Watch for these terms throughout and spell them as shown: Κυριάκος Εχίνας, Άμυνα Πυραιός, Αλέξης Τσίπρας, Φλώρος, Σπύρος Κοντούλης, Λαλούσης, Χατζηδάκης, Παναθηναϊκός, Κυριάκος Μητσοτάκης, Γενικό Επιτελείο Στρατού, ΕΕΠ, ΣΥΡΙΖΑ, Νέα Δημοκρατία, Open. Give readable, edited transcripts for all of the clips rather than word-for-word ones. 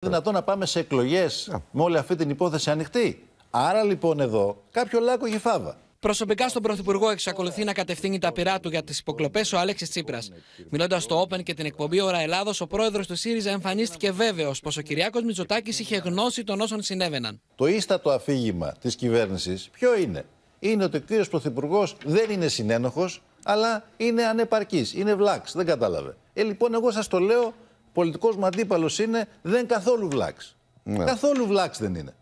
δυνατόν να πάμε σε εκλογές με όλη αυτή την υπόθεση ανοιχτή. Άρα λοιπόν εδώ κάποιο λάκκο έχει φάβα. Προσωπικά στον Πρωθυπουργό εξακολουθεί να κατευθύνει τα πυρά του για τις υποκλοπές ο Αλέξης Τσίπρας. Μιλώντας στο Open και την εκπομπή Ώρα Ελλάδος, ο πρόεδρος του ΣΥΡΙΖΑ εμφανίστηκε βέβαιος πως ο Κυριάκος Μητσοτάκης είχε γνώση των όσων συνέβαιναν. Το ίστατο αφήγημα της κυβέρνησης ποιο είναι? Είναι ότι ο κύριος Πρωθυπουργός δεν είναι συνένοχος, αλλά είναι ανεπαρκής, είναι βλάξ, δεν κατάλαβε. Λοιπόν, εγώ σας το λέω, πολιτικός μου αντίπαλος είναι, δεν καθόλου βλάξ. Ναι. Καθόλου βλάξ δεν είναι.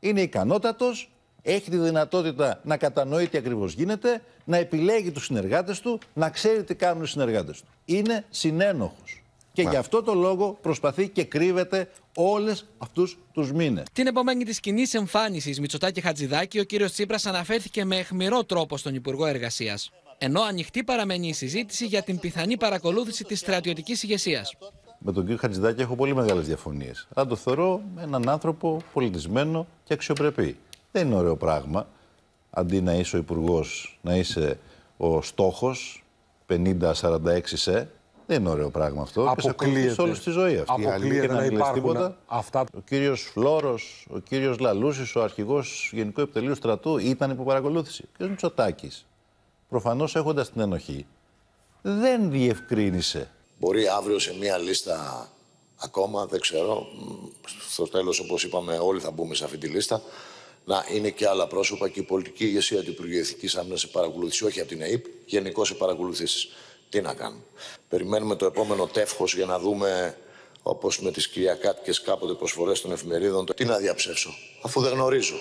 Είναι ικανότατος. Έχει τη δυνατότητα να κατανοεί τι ακριβώς γίνεται, να επιλέγει τους συνεργάτες του, να ξέρει τι κάνουν οι συνεργάτες του. Είναι συνένοχος. Και γι' αυτό το λόγο προσπαθεί και κρύβεται όλες αυτούς τους μήνες. Την επομένη της κοινής εμφάνισης Μητσοτάκη Χατζηδάκη, ο κύριος Τσίπρας αναφέρθηκε με αιχμηρό τρόπο στον Υπουργό Εργασίας. Ενώ ανοιχτή παραμένει η συζήτηση για την πιθανή παρακολούθηση της στρατιωτικής ηγεσίας. Με τον κύριο Χατζηδάκη έχω πολύ μεγάλες διαφωνίες. Αν το θεωρώ έναν άνθρωπο πολιτισμένο και αξιοπρεπή. Δεν είναι ωραίο πράγμα, αντί να είσαι ο υπουργός, να είσαι ο στόχος 50-46 σε. Δεν είναι ωραίο πράγμα αυτό. Αποκλείεται όλη τη ζωή αυτή. Αποκλείεται να υπάρχουν τίποτα. Αυτά. Ο κύριος Φλώρος, ο κύριος Λαλούσης, ο αρχηγός Γενικού Επιτελείου Στρατού ήταν υπό παρακολούθηση. Ο κύριος Μητσοτάκης, προφανώς έχοντας την ενοχή, δεν διευκρίνησε. Μπορεί αύριο σε μία λίστα ακόμα, δεν ξέρω, στο τέλος όπως είπαμε όλοι θα μπούμε σε αυτή τη λίστα, να είναι και άλλα πρόσωπα και η πολιτική ηγεσία του Υπουργείου Εθνικής Άμυνας σε παρακολουθήσει, όχι από την ΕΕΠ, γενικώ σε παρακολουθήσεις. Τι να κάνουμε. Περιμένουμε το επόμενο τεύχος για να δούμε, όπως με τις κυριακάτικες κάποτε προσφορές των εφημερίδων, τι να διαψεύσω, αφού δεν γνωρίζω.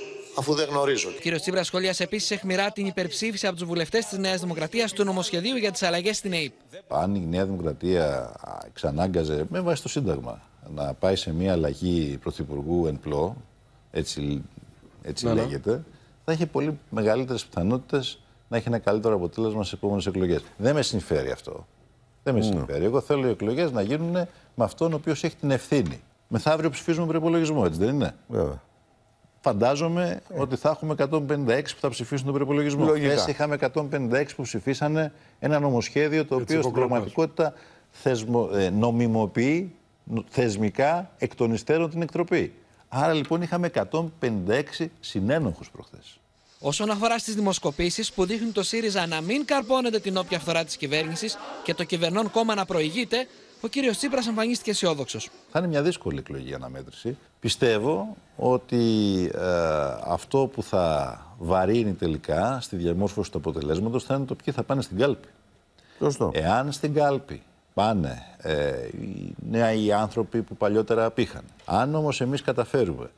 Ο κύριος Τσίπρας σχολίασε επίσης αιχμηρά την υπερψήφιση από τους βουλευτές της Νέας Δημοκρατίας του νομοσχεδίου για τις αλλαγές στην ΕΕΠ. Αν η Νέα Δημοκρατία ξανάγκαζε με βάση το Σύνταγμα να πάει σε μια αλλαγή πρωθυπουργού εν πλώ, έτσι λέγεται, θα έχει πολύ μεγαλύτερες πιθανότητες να έχει ένα καλύτερο αποτέλεσμα στις επόμενες εκλογές. Δεν με συμφέρει αυτό. Δεν με συμφέρει. Εγώ θέλω οι εκλογές να γίνουν με αυτόν ο οποίος έχει την ευθύνη. Μεθαύριο ψηφίζουμε προϋπολογισμό, έτσι δεν είναι? Βέβαια. Φαντάζομαι ότι θα έχουμε 156 που θα ψηφίσουν τον προϋπολογισμό. Χθες είχαμε 156 που ψηφίσανε ένα νομοσχέδιο το οποίο στην πραγματικότητα νομιμοποιεί θεσμικά εκ των υστέρων την εκτροπή. Άρα λοιπόν είχαμε 156 συνένοχους προχθές. Όσον αφορά στις δημοσκοπήσεις που δείχνουν το ΣΥΡΙΖΑ να μην καρπώνεται την όποια φθορά της κυβέρνησης και το κυβερνών κόμμα να προηγείται, ο κύριος Τσίπρας εμφανίστηκε αισιόδοξος. Θα είναι μια δύσκολη εκλογική αναμέτρηση. Πιστεύω ότι αυτό που θα βαρύνει τελικά στη διαμόρφωση του αποτελέσματος θα είναι το ποιοι θα πάνε στην κάλπη. Σωστό. Εάν στην κάλπη πάνε οι άνθρωποι που παλιότερα απήχαν. Αν όμως εμείς καταφέρουμε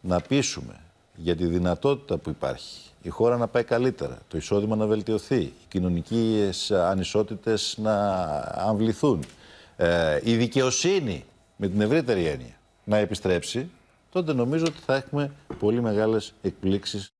να πείσουμε για τη δυνατότητα που υπάρχει, η χώρα να πάει καλύτερα, το εισόδημα να βελτιωθεί, οι κοινωνικές ανισότητες να αμβληθούν, η δικαιοσύνη με την ευρύτερη έννοια να επιστρέψει, τότε νομίζω ότι θα έχουμε πολύ μεγάλες εκπλήξεις.